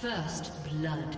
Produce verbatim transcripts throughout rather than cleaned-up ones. First blood.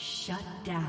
Shut down.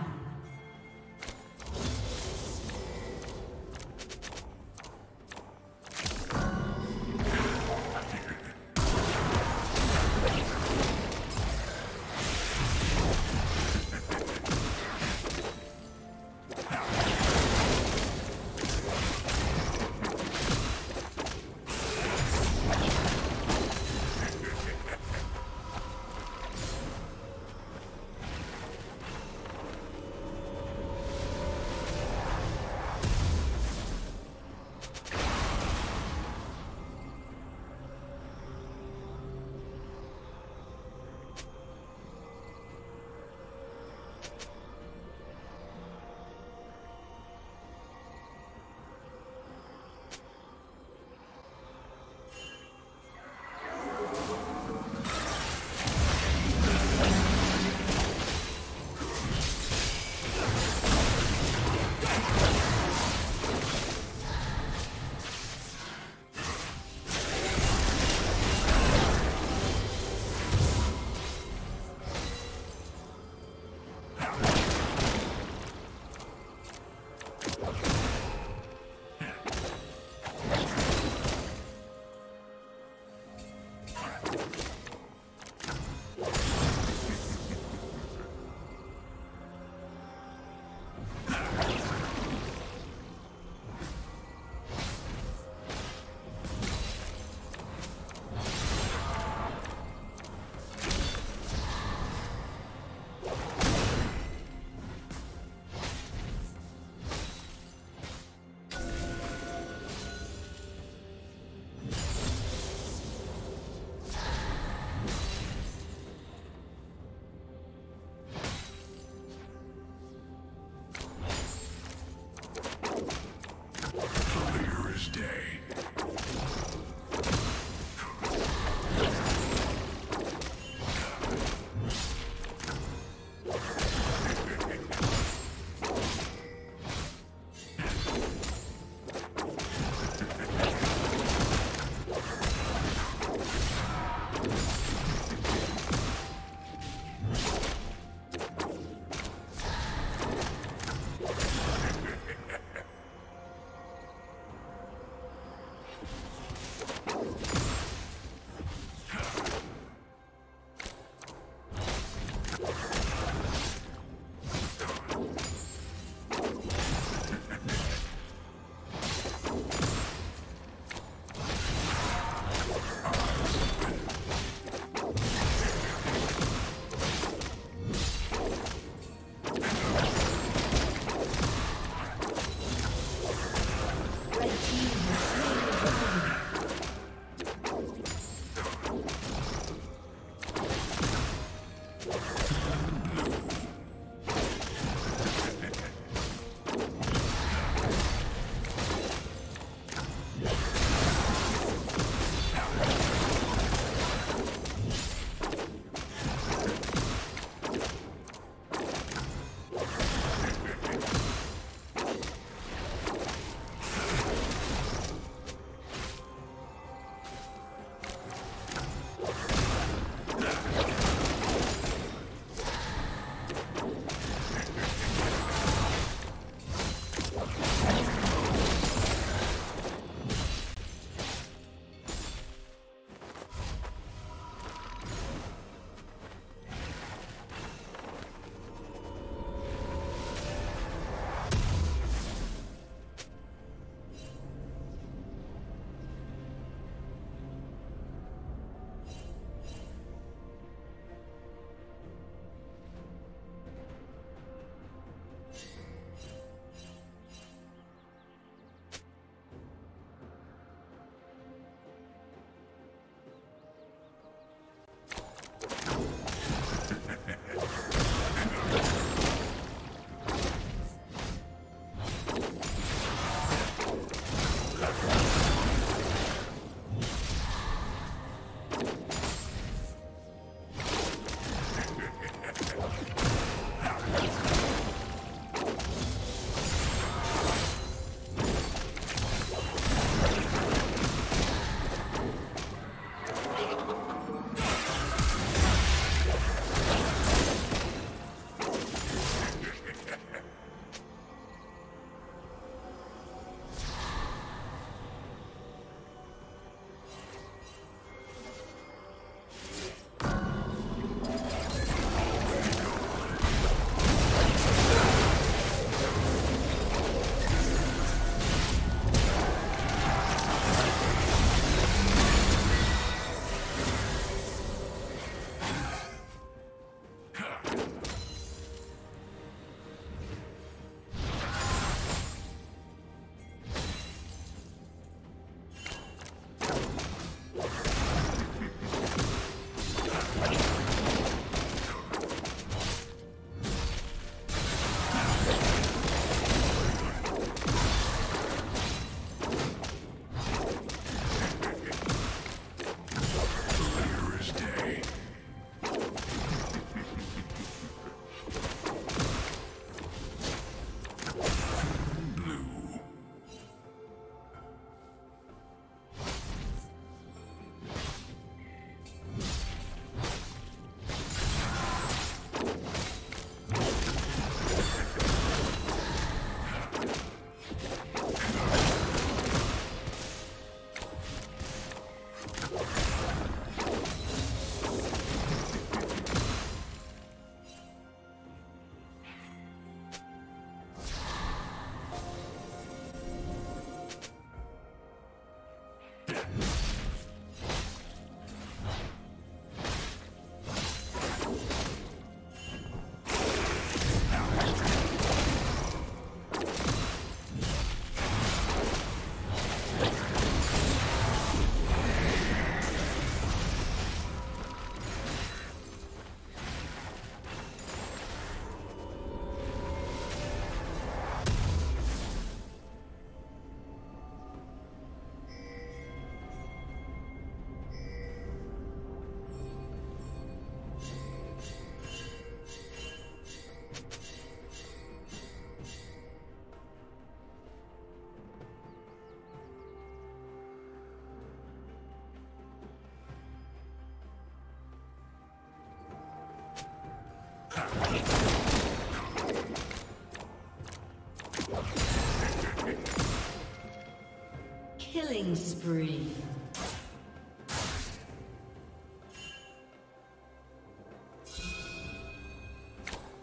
spree.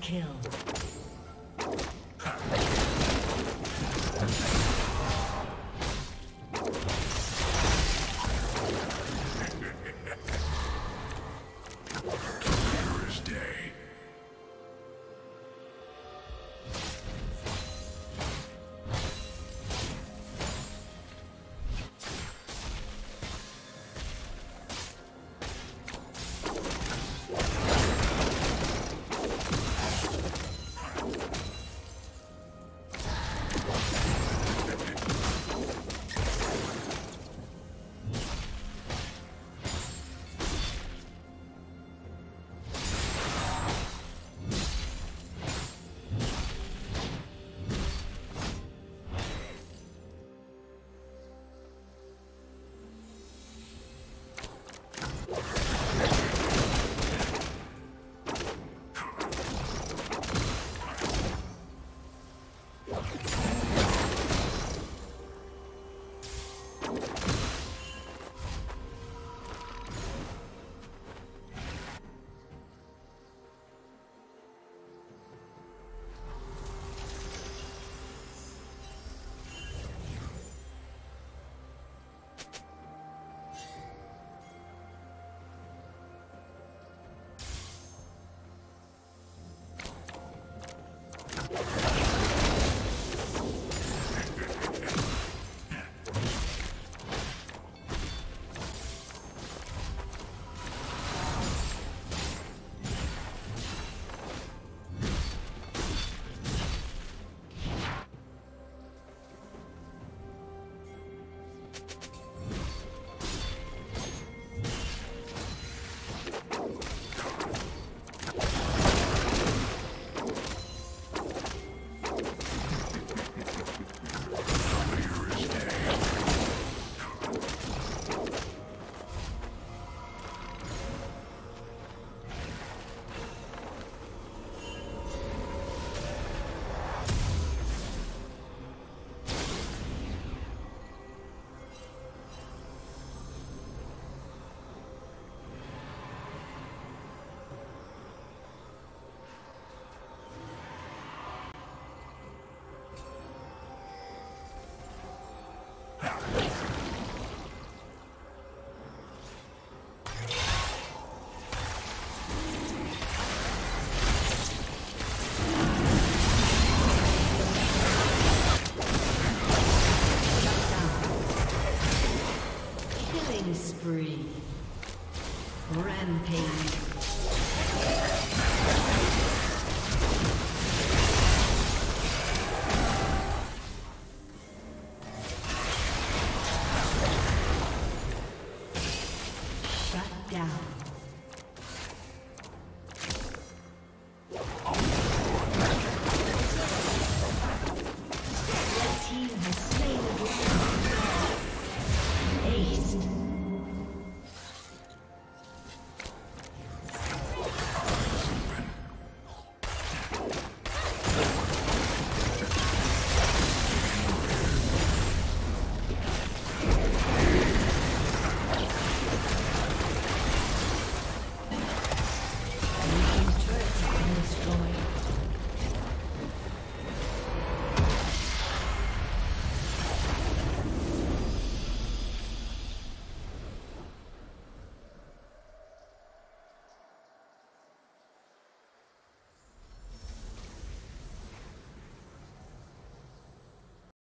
Kill. Spree. Rampage.